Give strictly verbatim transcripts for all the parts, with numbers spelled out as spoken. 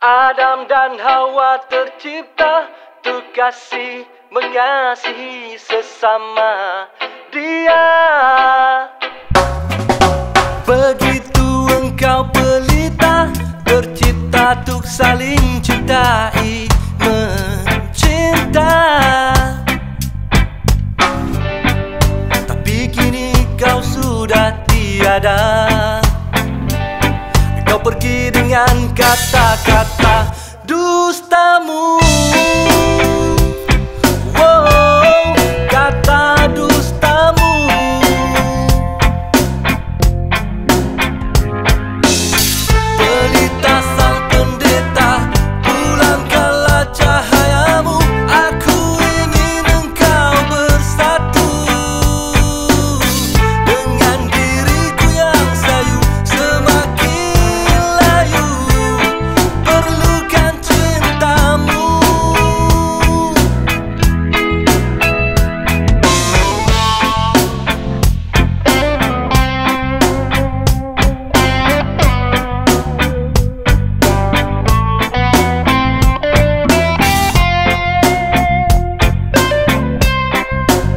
Adam dan Hawa tercipta untuk kasih, mengasihi sesama dia. Begitu engkau pelita, tercipta untuk saling cintai, mencinta. Tapi kini kau sudah tiada, kau pergi dengan kata-kata dustamu. Wow, kata dustamu. Pelita sang pendeta, pulangkanlah cahayamu, aku ingin engkau bersatu dengan diriku yang sayu, semakin layu perlukan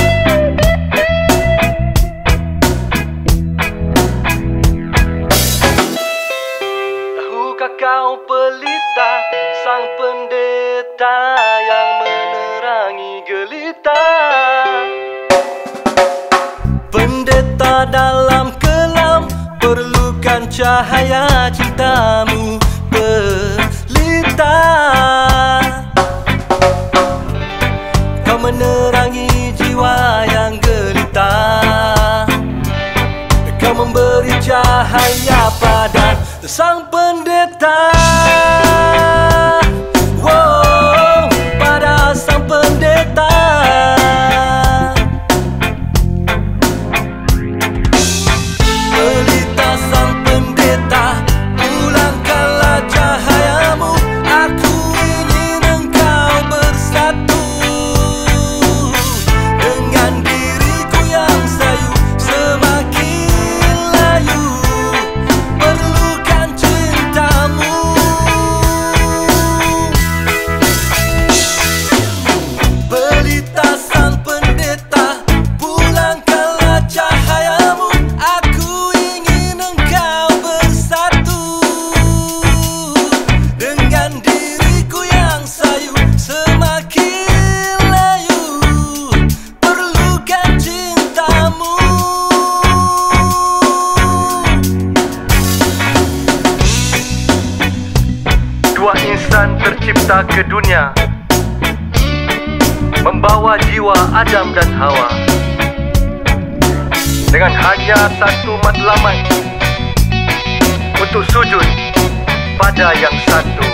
cintamu. Kau pelita, sang pendeta yang menerangi gelita. Pendeta dalam kelam perlukan cahaya cintamu, pelita. Kau menerangi jiwa yang gelita, kau memberi cahaya pada sang pendeta. Wow, pada sang pendeta. Pelita sang pendeta, pulangkanlah cahayamu, aku ingin engkau bersatu dengan diriku yang sayu, semakin layu tercipta ke dunia, membawa jiwa Adam dan Hawa, dengan hanya satu matlamat, untuk sujud pada yang satu.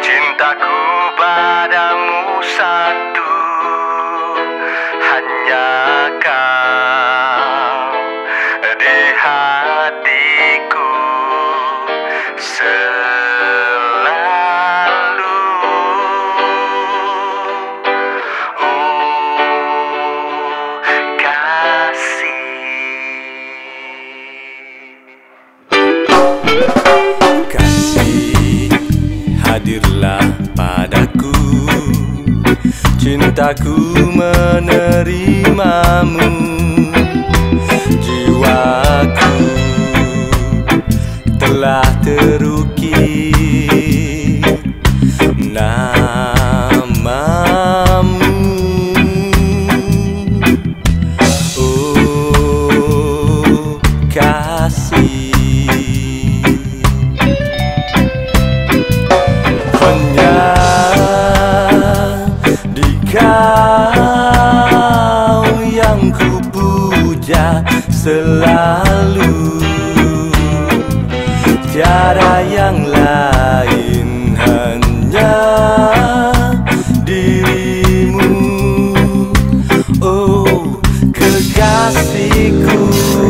Cintaku padamu satu, hanya kau di hatiku selalu. Oh, kasih. Hadirlah padaku, cintaku menerimamu, jiwaku telah terukir namamu. Oh, kasih. Kau yang ku puja selalu, tiada yang lain, hanya dirimu. Oh, kekasihku.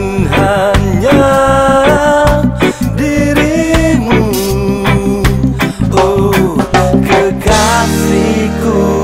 hanya dirimu, oh kekasihku.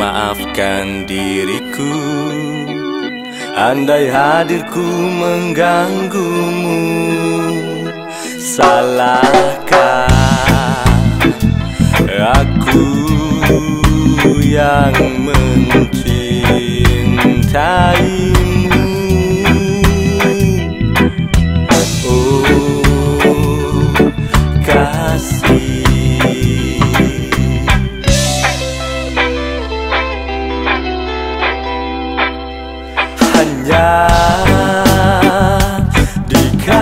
Maafkan diriku, andai hadirku mengganggumu. Salahkah aku yang mencintaimu? Oh kasih, di kau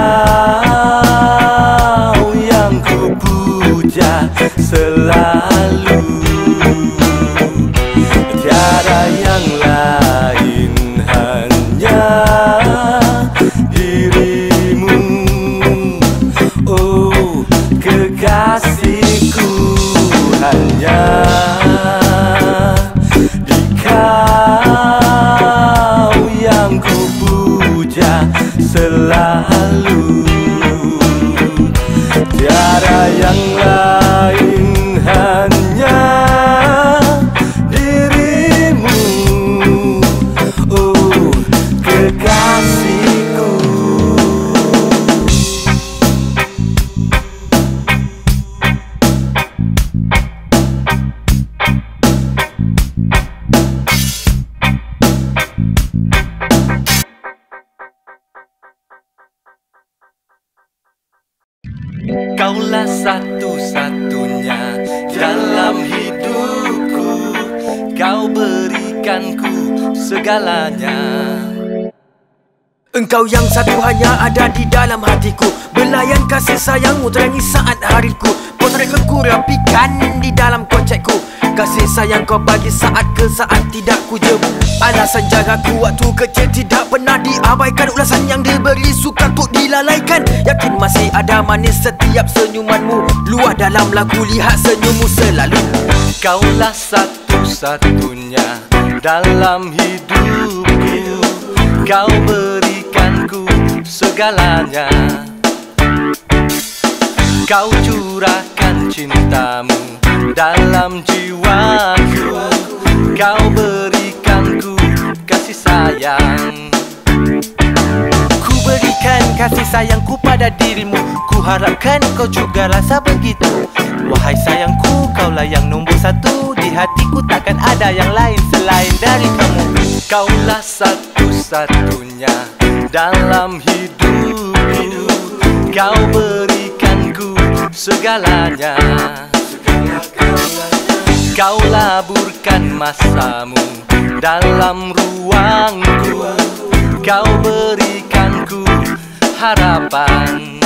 yang ku puja selalu, tiada yang lain hanya dirimu, oh kekasihku. Hanya di kau yang ku puja selalu, tiada yang lain hanya dirimu, oh kekasihku. Kaulah satu-satunya dalam hidupku, kau berikanku segalanya. Engkau yang satu hanya ada di dalam hatiku, belayan kasih sayangmu terangi saat hariku. Potret ku rapikan di dalam kocekku, kasih sayang kau bagi saat ke saat tidak ku jemu. Alasan jagaku waktu kecil tidak pernah diabaikan, ulasan yang diberi sukar untuk dilalaikan. Yakin masih ada manis setiap senyumanmu, luar dalam lagu lihat senyummu selalu. Kaulah satu-satunya dalam hidupku, kau berikanku segalanya. Kau curahkan cintamu dalam jiwaku, kau berikanku kasih sayang. Ku berikan kasih sayangku pada dirimu, ku harapkan kau juga rasa begitu. Wahai sayangku, kaulah yang nombor satu di hatiku, takkan ada yang lain selain dari kamu. Kaulah satu-satunya dalam hidupku, kau berikanku segalanya. Kau laburkan masamu dalam ruangku, kau berikanku harapan.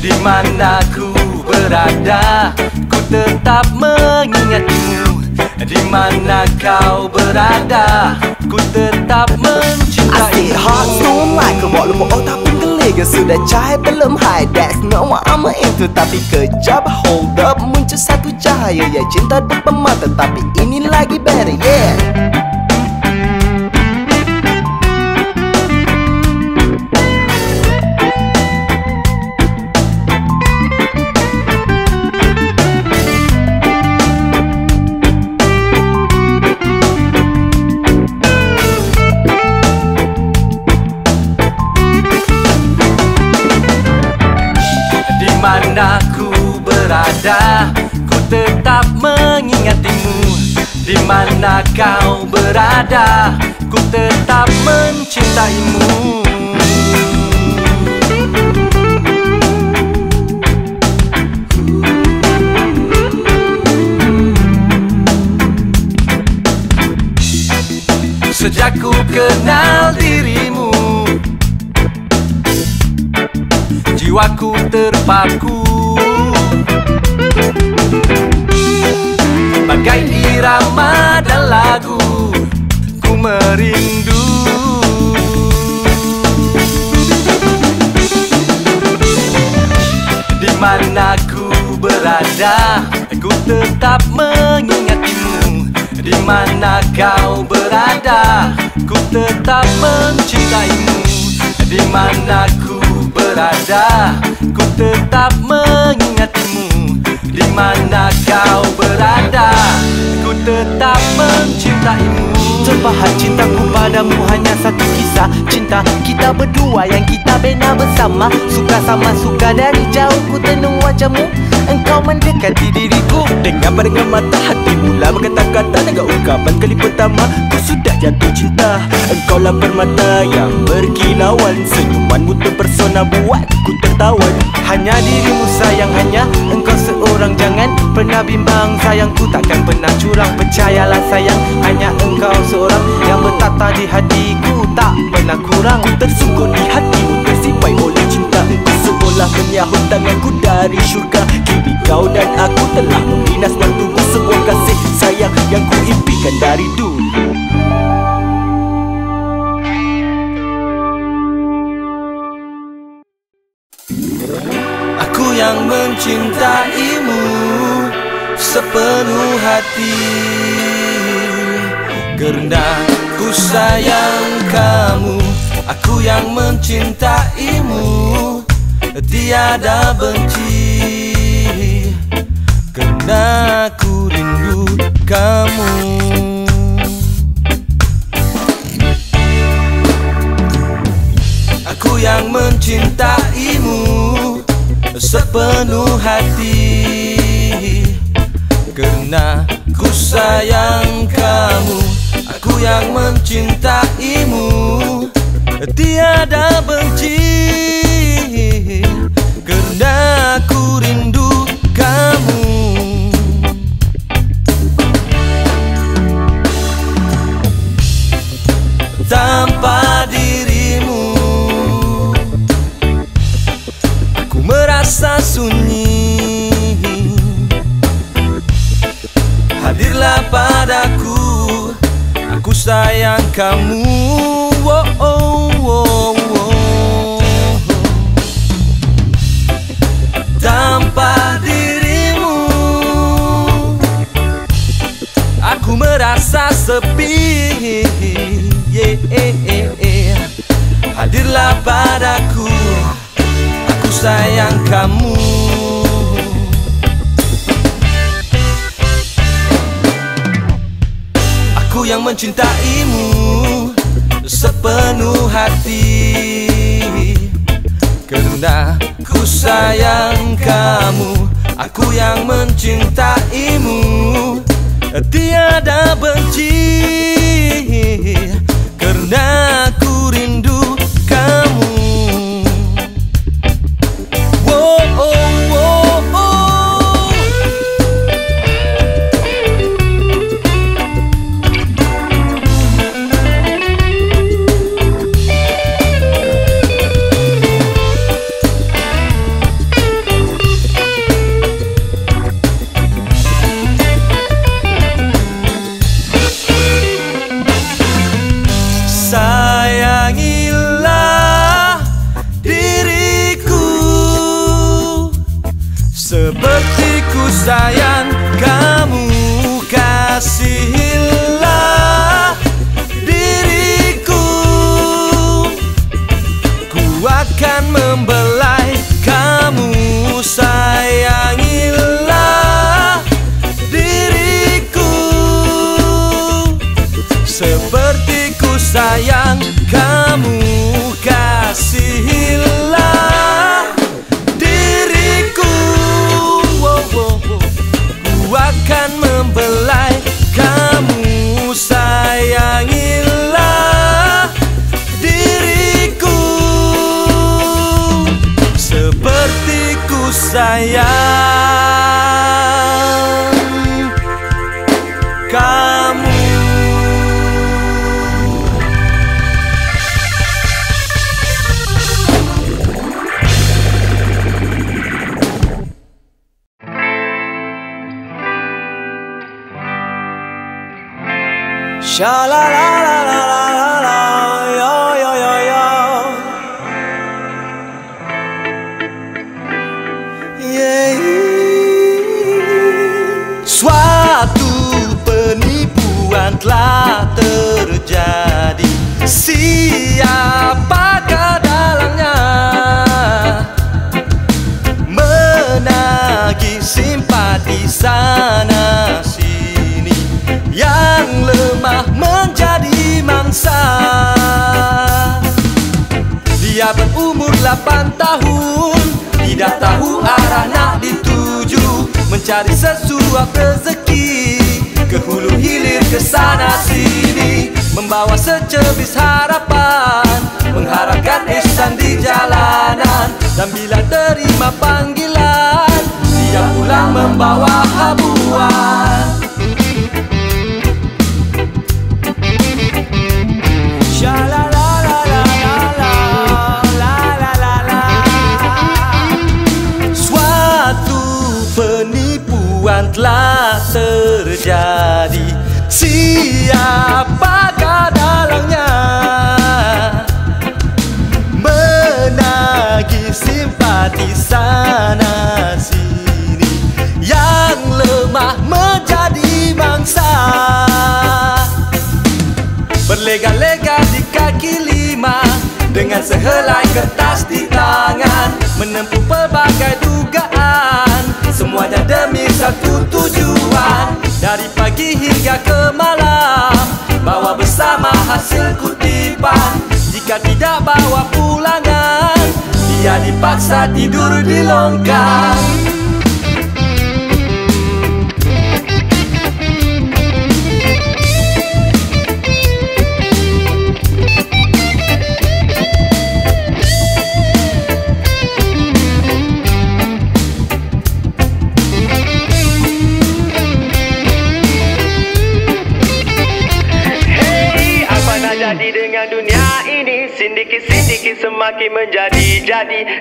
Di mana ku berada, ku tetap mengingatmu. Di mana kau berada, ku tetap mencintaimu. I hot moonlight, kau bawa lupa otak penggeliga. Sudah cahaya belum high, that's not what I'm into. Tapi kejap, hold up, muncul satu cahaya. Ya cinta depan mata, tapi ini lagi better, yeah. Dimana ku berada, ku tetap mengingatimu. Dimana kau berada, ku tetap mencintaimu. sejak ku kenal dirimu, jiwaku terpaku bagai irama dan lagu, ku merindu. Dimana ku berada, ku tetap mengingatimu. Dimana kau berada, ku tetap mencintaimu. Dimana ku berada, ku tetap mengingatimu. Dimana kau berada, ku tetap mencintaimu. Terpahat cintaku padamu hanya satu kisah cinta kita berdua yang kita bina bersama. Suka sama suka dari jauh ku tenung wajahmu, engkau mendekati diriku dengan barengan mata hati. Mula berkata-kata dengan ungkapan kali pertama ku sudah jatuh cinta. Engkaulah permata yang berkilauan, senyumanmu terpersona buatku tertawan. Hanya dirimu sayang, hanya engkau seorang. Jangan pernah bimbang sayang, ku takkan pernah curang. Percayalah sayang, hanya engkau seorang yang bertata di hatiku, tak pernah kurang. Ku tersungkur di hatimu, tersipai oleh cinta. Ku seolah menyahut tanganku dari syurga. Kini kau dan aku telah membinas bertumbuh semua kasih sayang yang ku impikan dari dulu. Aku yang mencintaimu sepenuh hati, karena ku sayang kamu. Aku yang mencintaimu, tiada benci, karena ku rindu kamu. Aku yang mencintaimu sepenuh hati, karena ku sayang kamu. Aku yang mencintaimu, tiada benci, karena aku rindu kamu. Tanpa dirimu, aku merasa sunyi. Hadirlah padaku, aku sayang kamu. Oh, oh, oh, oh. Tanpa dirimu, aku merasa sepi. Yeah, yeah, yeah. Hadirlah padaku, aku sayang kamu. Aku yang mencintaimu sepenuh hati, karena ku sayang kamu. Aku yang mencintaimu, tiada benci, karena ku rindu kamu. Oh, oh. Sayang kamu, kasihilah diriku. Ku akan membelai kamu. Sayangilah diriku seperti ku sayang kamu. Kasihilah diriku, akan membelai kamu. Sayangilah diriku seperti ku sayang kamu. Sha la la la la la la la, yo yo yo yo. Yeah. Suatu penipuan telah terjadi. Siapakah dalangnya? Menagih simpati sana sini, yang lemah menjadi mangsa. Dia berumur delapan tahun, tidak tahu arah nak dituju, mencari sesuap rezeki ke hulu hilir ke sana sini, membawa secebis harapan, mengharapkan ihsan di jalanan. Dan bila terima panggilan, dia pulang membawa habuan. Penipuan telah terjadi. Siapakah dalangnya? Menagih simpati sana sini, yang lemah menjadi mangsa. Berlega-lega di kaki lima, dengan sehelai kertas di tangan, menempuh pelbagai dugaan, semuanya demi satu tujuan. Dari pagi hingga ke malam, bawa bersama hasil kutipan. Jika tidak bawa pulangan, dia dipaksa tidur di longkang. Sindikis-sindikis semakin menjadi-jadi,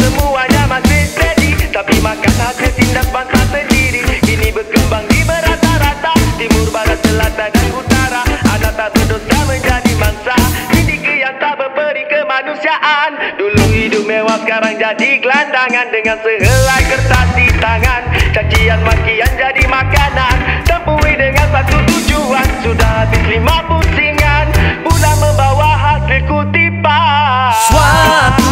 semuanya masih steady, tapi makan hasil tindak bangsa sendiri. Kini berkembang di merata-rata, timur, barat, selatan dan utara. Anak tak berdosa menjadi mangsa, sindikis yang tak berperi kemanusiaan. Dulu hidup mewah, sekarang jadi gelandangan, dengan sehelai kertas di tangan, cacian makian jadi makanan, temui dengan satu tujuan. Sudah habis lima pusingan, pula membawa hasil kutipan. Suatu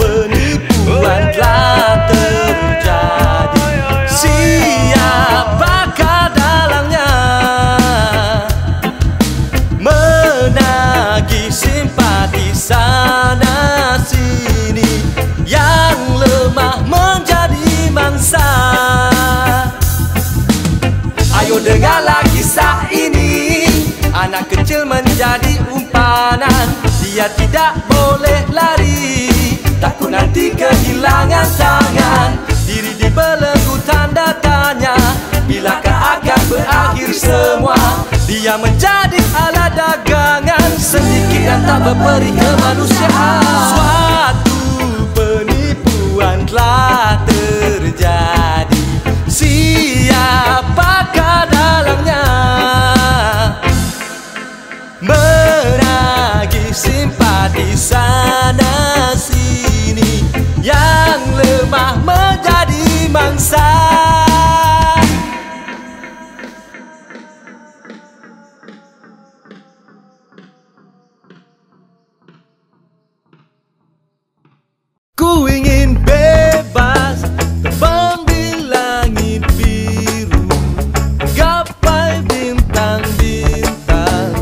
penipuan telah terjadi. Siapakah dalangnya? Menagih simpati sana sini, yang lemah menjadi mangsa. Ayo dengarlah kisah ini, anak kecil menjadi umpanan. Dia tidak boleh lari, takut nanti kehilangan tangan. Diri dibelenggu tanda tanya, bilakah akan berakhir semua? Dia menjadi alat dagangan, sedikit yang tak berperi kemanusiaan. Suatu penipuan telah terjadi. Siapakah dalangnya? Menagih simpati sana sini, yang lemah menjadi mangsa. Ku ingin bebas, terbang di langit biru, gapai bintang-bintang,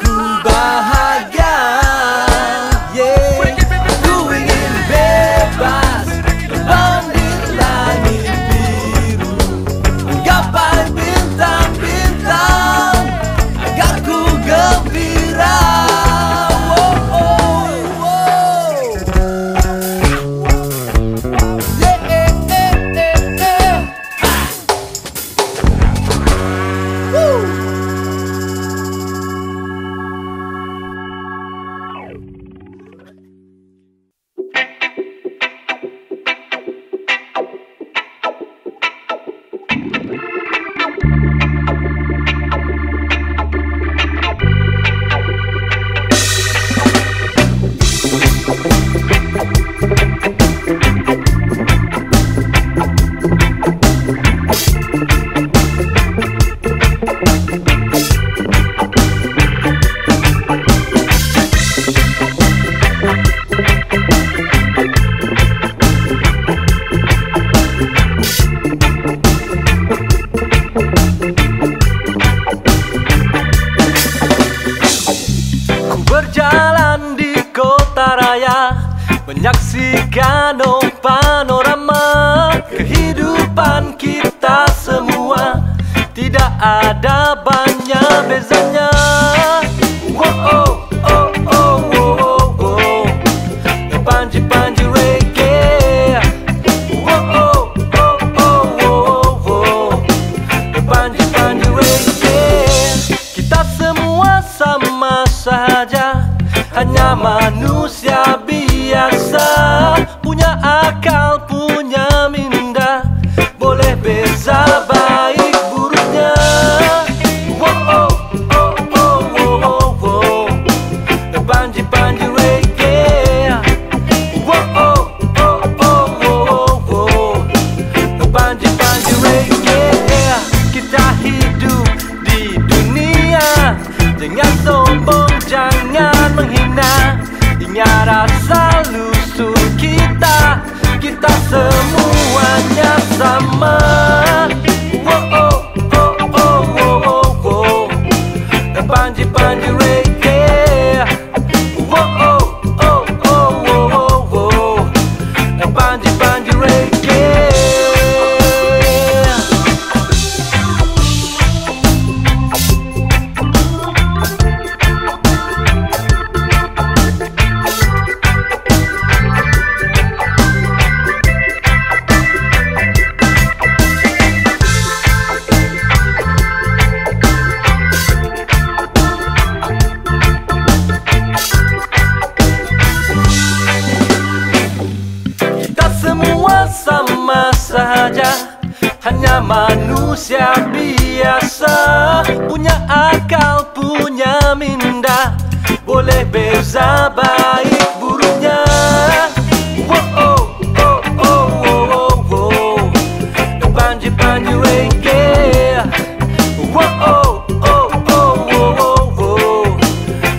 ku bahagia. Yeah. Aku ingin bebas, terbang di langit biru, menggapai bintang-bintang, agar ku gembira. Wow, wow, wow. Yeah, yeah, yeah, yeah, yeah. Woo. Menyaksikan oh panorama kehidupan kita semua, tidak ada banyak bezanya. Wow, oh, oh, oh, oh, oh, panji-panji reggae. Wow, oh, oh, oh, oh, oh, panji-panji reggae. Kita semua sama saja, hanya manusia biasa, punya akal, punya minda, boleh beza baik buruknya. Wow, oh, oh, oh, oh, oh, panji-panji reggae. Wow, oh, oh, oh, oh, oh, panji-panji reggae. Kita hidup di dunia, jangan sombong, jangan menghina. Ingatlah selalu sur kita, kita semuanya sama. Wow, oh, oh, oh, oh, oh, oh, panji-panji reggae. Wow, oh, oh, oh, oh, oh, panji-panji reggae. Hanya manusia biasa, punya akal, punya minda, boleh beza baik buruknya. Wow, oh, oh, oh, oh, oh, panji-panji reggae. Wow, oh, oh, oh, oh,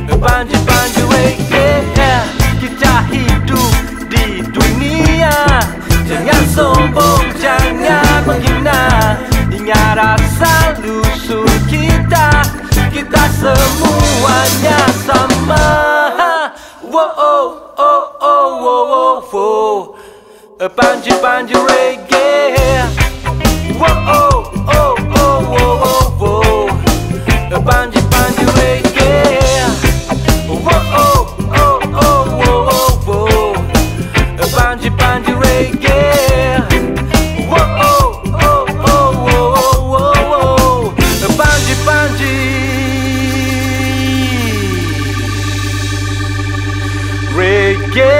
oh, panji-panji reggae. Kita hidup di dunia, jangan sombong, jangan menghina. Ingatlah selalu sur kita, kita semuanya sama. Wow, oh, oh, oh, oh, oh, panji-panji reggae. Wow, oh, oh, oh, oh, oh, panji-panji reggae. Wow, oh, oh, oh, oh, oh, panji-panji reggae. Reggae.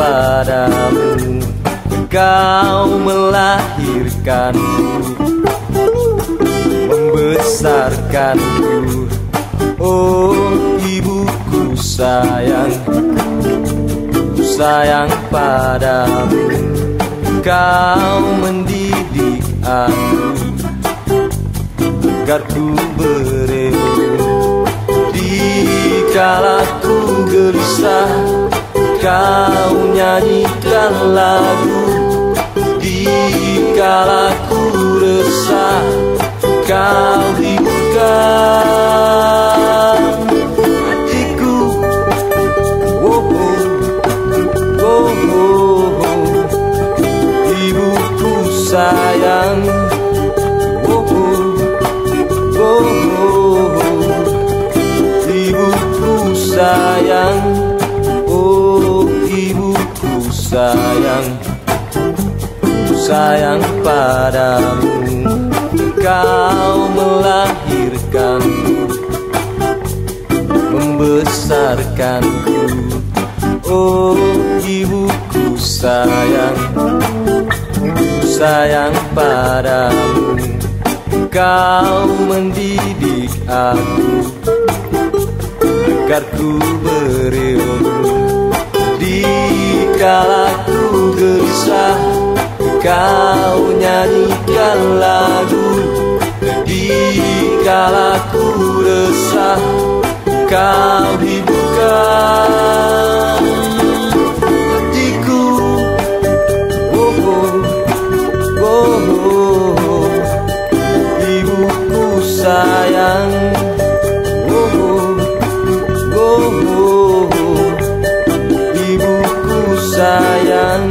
padamu, Kau melahirkanku, membesarkanku, oh ibuku sayang, sayang padamu, Kau mendidik aku, agar ku berlindung dikala ku gelisah. Kau nyanyikan lagu dikala ku resah. Kau hidupkan hatiku, oh oh oh oh, ibuku sayang, oh oh oh oh, ibuku sayang, oh ibuku sayang, sayang padamu. Kau melahirkanku, membesarkanku, oh ibuku sayang, sayang padamu, Kau mendidik aku, agar ku berilmu dikala ku gelisah. Kau nyanyikan lagu dikala ku resah. Kau hiburkan hatiku, oh oh oh oh, ibuku sayang, oh oh oh oh, ibuku sayang.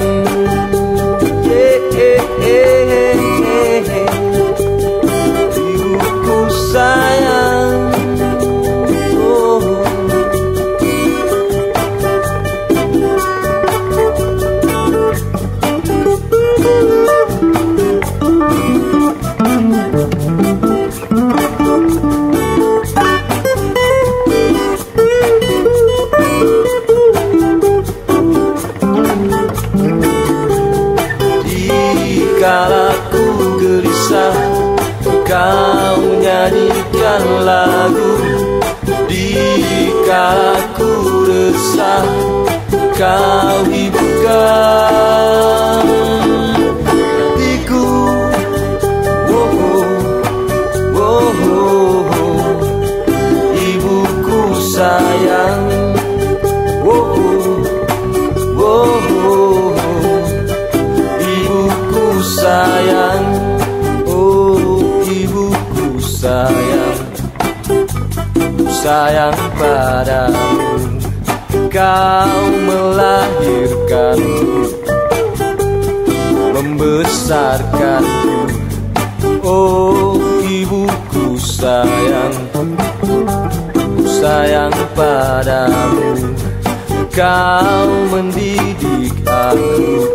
Dikala ku gelisah, Kau nyanyikan lagu dikala ku resah. Kau hiburkan hatiku, oh oh oh oh, ibuku sayang, oh oh oh oh, ibuku sayang, oh ibuku sayang, sayang padamu. Kau melahirkanku, membesarkanku, oh ibuku sayang, sayang padamu, Kau mendidik aku,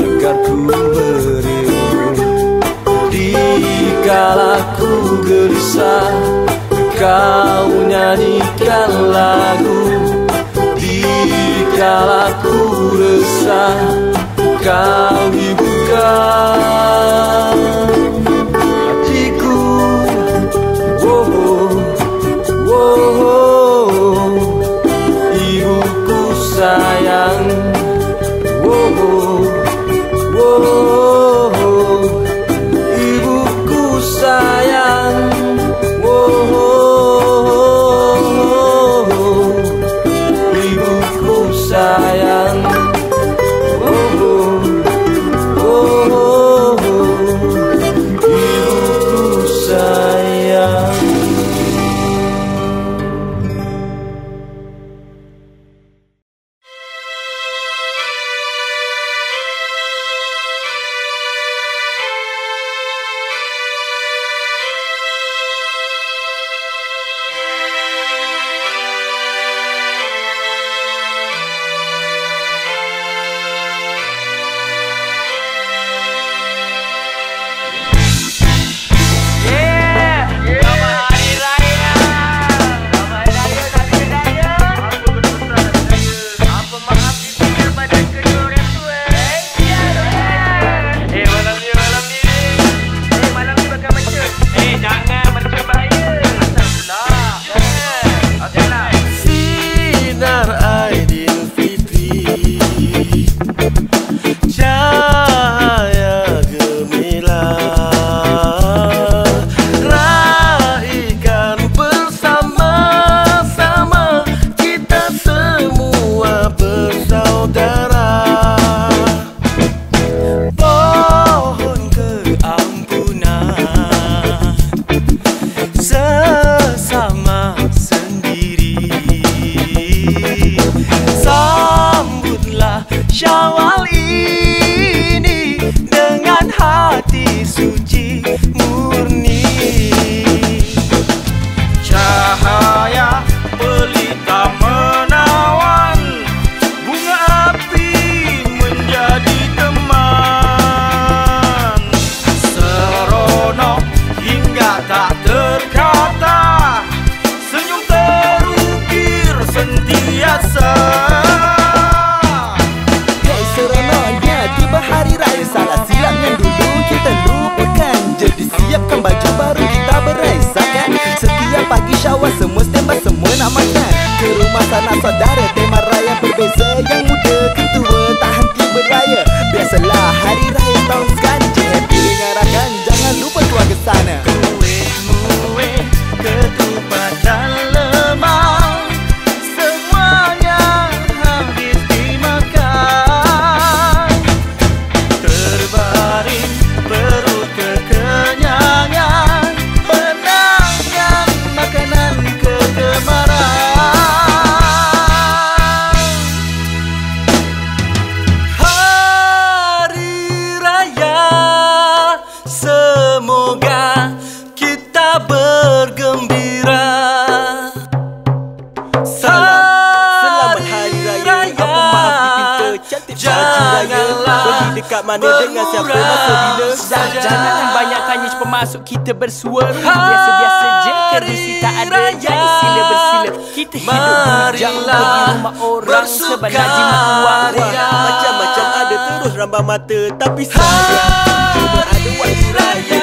agar ku berilmu dikala ku gelisah. Kau nyanyikan lagu dikala ku resah. Kau hiburkan hatiku, oh oh oh oh, ibuku sayang, oh oh oh oh, ibuku sayang, oh oh. Sayang, oh, oh. jaya gemilang, raihkan bersama-sama, kita semua bersaudara. Mohon keampunan sesama sendiri, sambutlah Syawal ini dengan hati suci murni. Cahaya pelita menawan, bunga api menjadi teman, seronok hingga tak terkata, senyum terukir sentiasa. Siapkan baju baru, kita beraisakan. Setiap pagi syawal, semua standby, semua nak makan. Ke rumah sanak saudara, tema raya berbeza. Yang muda ke tua tak henti beraya. Biasalah hari raya tahun sekarang. Jangan dilengarahkan, jangan lupa keluarga sana. Kue-kue, ketupat dan lemang, semuanya habis dimakan. Terbaring perut kekenyangan, menangkan makanan kegemaran. Hari raya, semoga kita bergembira. Selamat hari raya, janganlah bermurah saja. Jangan banyakkan nyis pemasuk, kita bersuara. Biasa-biasa je, kerusi tak ada, jadi sila bersila. Kita hidup berjam, pergi rumah orang, sebab gaji mak uang. Macam-macam ada terus rambang mata, tapi sayang cuma ada waktu raya.